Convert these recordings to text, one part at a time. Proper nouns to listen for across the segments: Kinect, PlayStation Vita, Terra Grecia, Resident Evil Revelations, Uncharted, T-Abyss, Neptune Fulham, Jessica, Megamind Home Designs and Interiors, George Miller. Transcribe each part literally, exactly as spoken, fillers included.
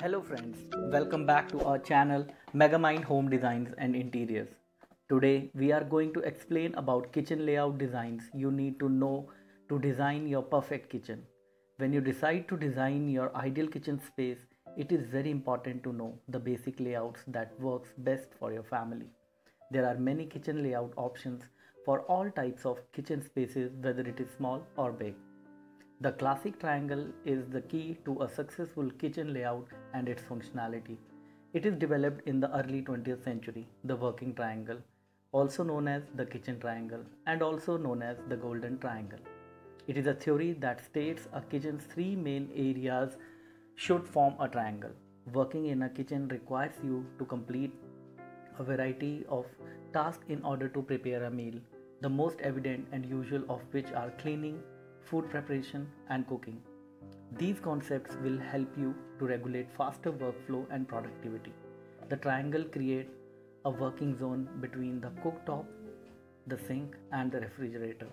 Hello friends, welcome back to our channel Megamind Home Designs and Interiors. Today we are going to explain about kitchen layout designs you need to know to design your perfect kitchen. When you decide to design your ideal kitchen space, it is very important to know the basic layouts that works best for your family. There are many kitchen layout options for all types of kitchen spaces, whether it is small or big. The classic triangle is the key to a successful kitchen layout and its functionality. It is developed in the early twentieth century, the working triangle, also known as the kitchen triangle and also known as the golden triangle. It is a theory that states a kitchen's three main areas should form a triangle. Working in a kitchen requires you to complete a variety of tasks in order to prepare a meal, the most evident and usual of which are cleaning, food preparation and cooking. These concepts will help you to regulate faster workflow and productivity. The triangle creates a working zone between the cooktop, the sink and the refrigerator.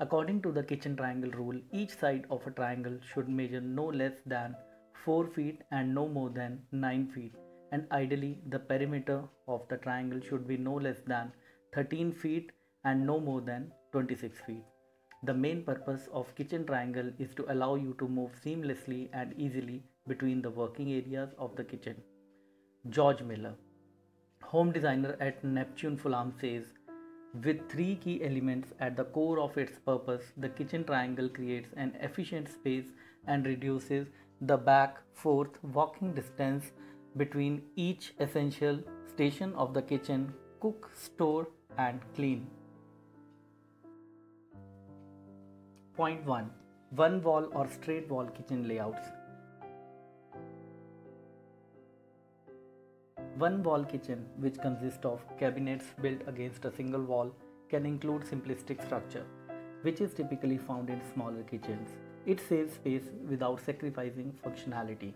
According to the kitchen triangle rule, each side of a triangle should measure no less than four feet and no more than nine feet, and ideally the perimeter of the triangle should be no less than thirteen feet and no more than twenty-six feet. The main purpose of kitchen triangle is to allow you to move seamlessly and easily between the working areas of the kitchen. George Miller, home designer at Neptune Fulham, says, "With three key elements at the core of its purpose, the kitchen triangle creates an efficient space and reduces the back forth walking distance between each essential station of the kitchen: cook, store and clean." Point one. One wall or straight wall kitchen layouts. One wall kitchen, which consists of cabinets built against a single wall, can include simplistic structure, which is typically found in smaller kitchens. It saves space without sacrificing functionality.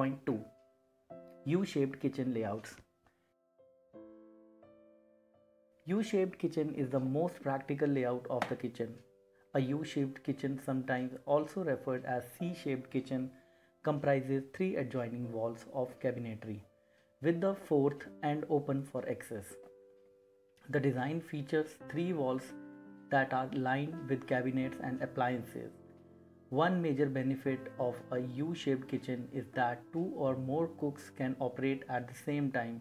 Point two. U-shaped kitchen layouts. U-shaped kitchen is the most practical layout of the kitchen. A U-shaped kitchen, sometimes also referred as C-shaped kitchen, comprises three adjoining walls of cabinetry, with the fourth end open for access. The design features three walls that are lined with cabinets and appliances. One major benefit of a U-shaped kitchen is that two or more cooks can operate at the same time.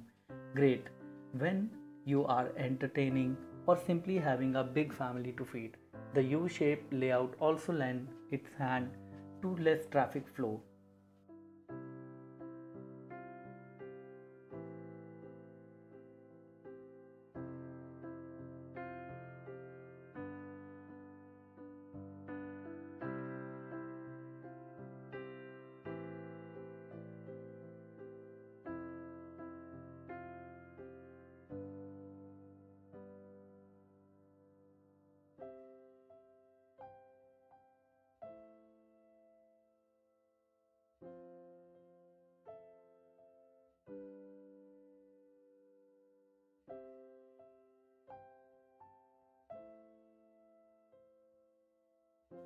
Great when you are entertaining or simply having a big family to feed. The U-shaped layout also lends its hand to less traffic flow.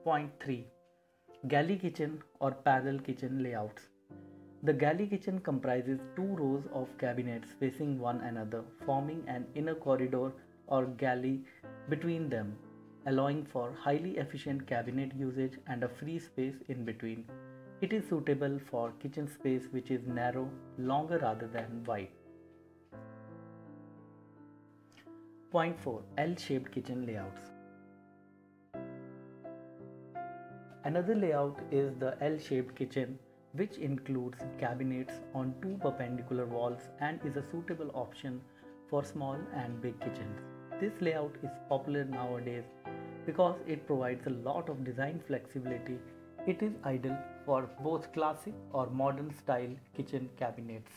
Point three. Galley kitchen or parallel kitchen layouts. The galley kitchen comprises two rows of cabinets facing one another, forming an inner corridor or galley between them, allowing for highly efficient cabinet usage and a free space in between. It is suitable for kitchen space which is narrow, longer rather than wide. Point four. L-shaped kitchen layouts. Another layout is the L-shaped kitchen, which includes cabinets on two perpendicular walls and is a suitable option for small and big kitchens. This layout is popular nowadays because it provides a lot of design flexibility. It is ideal for both classic or modern style kitchen cabinets.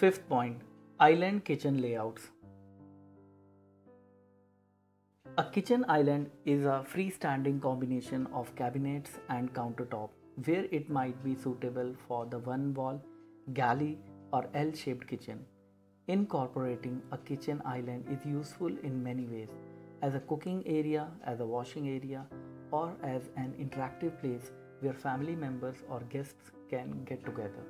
Fifth point, island kitchen layouts. A kitchen island is a freestanding combination of cabinets and countertop where it might be suitable for the one wall, galley or L-shaped kitchen. Incorporating a kitchen island is useful in many ways, as a cooking area, as a washing area, or as an interactive place where family members or guests can get together.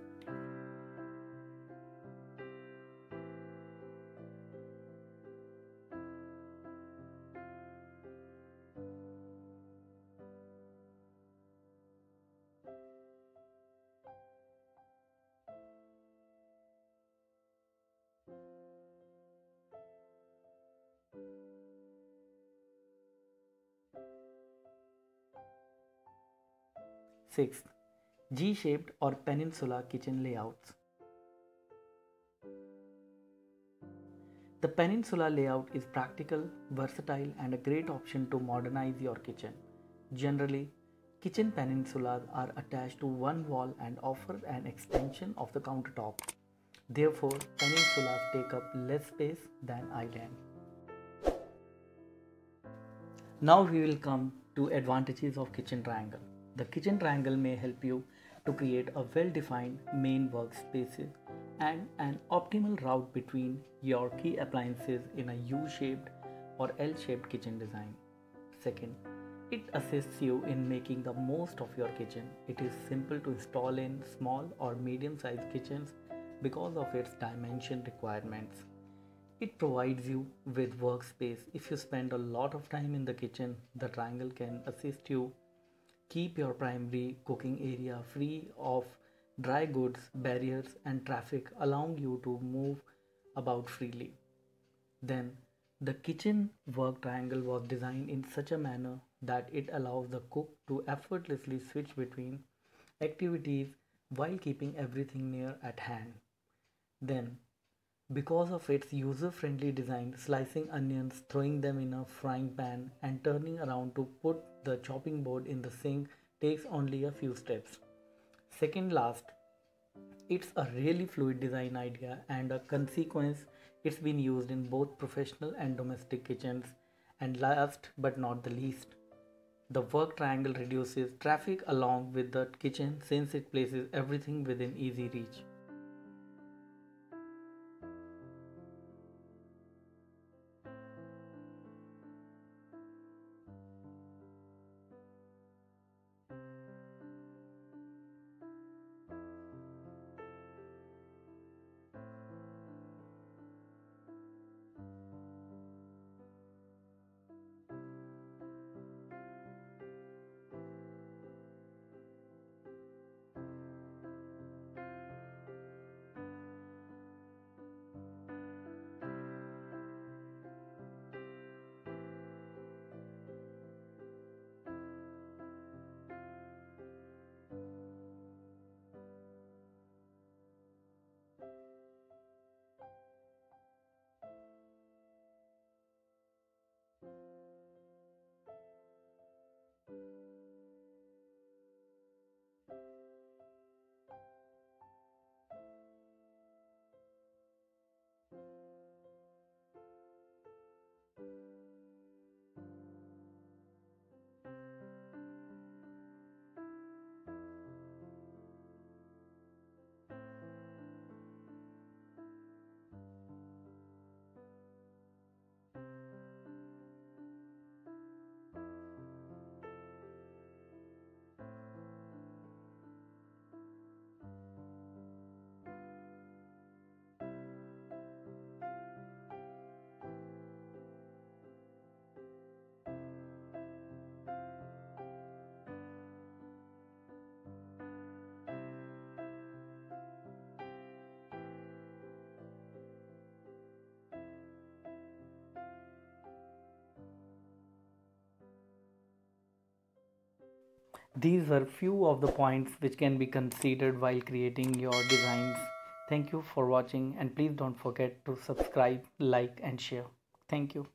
Sixth, G-shaped or peninsula kitchen layouts. The peninsula layout is practical, versatile, and a great option to modernize your kitchen. Generally, kitchen peninsulas are attached to one wall and offer an extension of the countertop. Therefore, peninsulas take up less space than island. Now we will come to advantages of kitchen triangle. The kitchen triangle may help you to create a well-defined main workspace and an optimal route between your key appliances in a U-shaped or L-shaped kitchen design. Second, it assists you in making the most of your kitchen. It is simple to install in small or medium-sized kitchens because of its dimension requirements. It provides you with workspace. If you spend a lot of time in the kitchen, the triangle can assist you keep your primary cooking area free of dry goods, barriers and traffic, allowing you to move about freely. Then, the kitchen work triangle was designed in such a manner that it allows the cook to effortlessly switch between activities while keeping everything near at hand. Then, because of its user-friendly design, slicing onions, throwing them in a frying pan and turning around to put the chopping board in the sink takes only a few steps. Second last, it's a really fluid design idea and a consequence it's been used in both professional and domestic kitchens. And last but not the least, the work triangle reduces traffic along with the kitchen since it places everything within easy reach. These were few of the points which can be considered while creating your designs. Thank you for watching, and please don't forget to subscribe, like and share. Thank you.